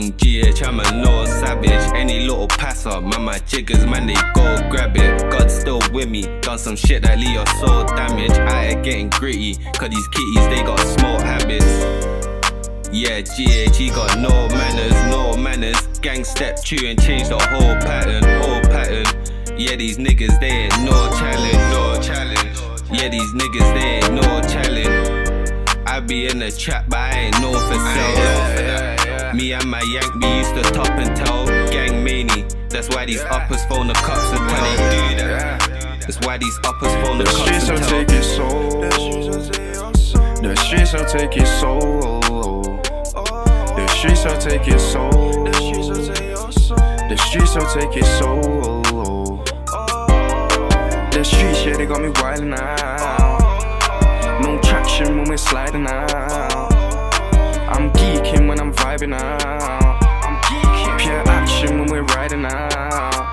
young GH, I'm a no savage. Any little passer, man, my jiggers, man, they go grab it. God's still with me, done some shit that leave your soul damaged. I ain't getting gritty, cause these kitties, they got small habits. Yeah, GH, he got no manners, no manners. Gang step through and change the whole pattern, whole pattern. Yeah, these niggas, they ain't no challenge, no challenge. Yeah, these niggas, they ain't no challenge. I be in the trap, but I ain't no for sale. Me and my yank, we used to top and tell. Gang mania, that's why these uppers phone the cops and tell. They do that. That's why these uppers phone the cops and tell. The streets don't take it so. The streets don't take it so. The streets don't take it so. The streets don't take it so. The streets, yeah, they got me wildin' out. No traction when we're sliding out. I'm geeking when I'm vibing out. I'm geeking. Pure action when we're riding out.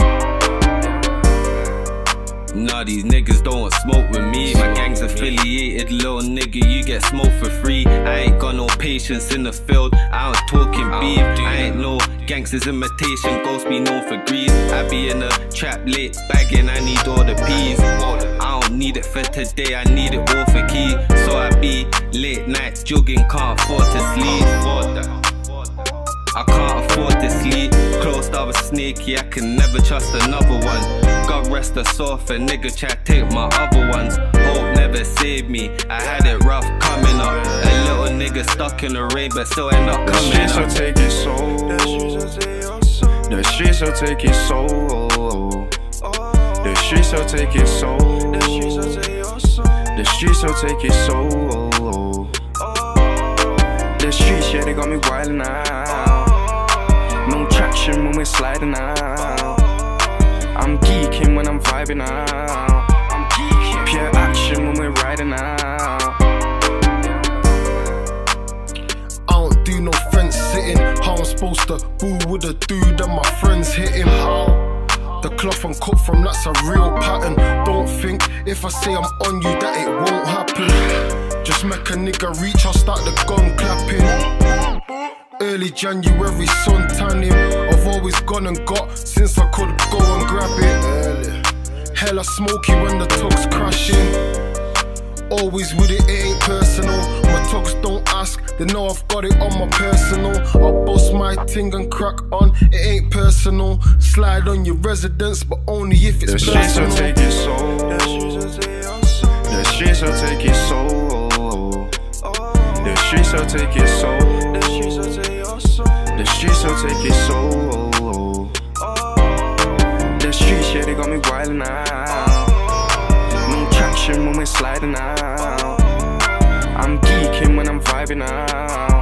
Nah, these niggas don't want smoke with me. My gang's affiliated, little nigga, you get smoke for free. I ain't got no patience in the field, I ain't talking beef. I ain't no gangsters imitation, Ghost be known for grease. I be in a trap late bagging, I need all the peas. I don't need it for today, I need it all for key. So I be late nights jogging, can't afford to sleep. I can't afford to sleep. Closed, I was sneaky, I can never trust another one. God rest us off, a nigga try take my other ones. Hope never saved me, I had it rough coming up. A little nigga stuck in the rain but still end up coming up. The streets will take it so. The streets will take it so. The streets will take it so. The streets will take it so. The streets, yeah, they got me wildin' out. No traction when we're sliding out. I'm geeking when I'm vibing out. I'm geeking. Pure action when we're riding out. I don't do no fence sitting. How I'm supposed to boo with a dude and my friends hit him? How? The cloth I'm cut from, that's a real pattern. Don't think if I say I'm on you that it won't happen. Just make a nigga reach, I'll start the gun clapping. Early January sun tanning. I've always gone and got since I could go and grab it. Hella smoky when the tug's crashing. Always with it, it ain't personal. My tugs don't ask, they know I've got it on my personal. I bust my ting and crack on, it ain't personal. Slide on your residence, but only if it's personal. The streets will take it so. The streets will take it so. The streets will take it so. The streets will take it so. The streets, yeah, they got me wildin' out. No traction when we're sliding out. I'm geeking when I'm vibing out.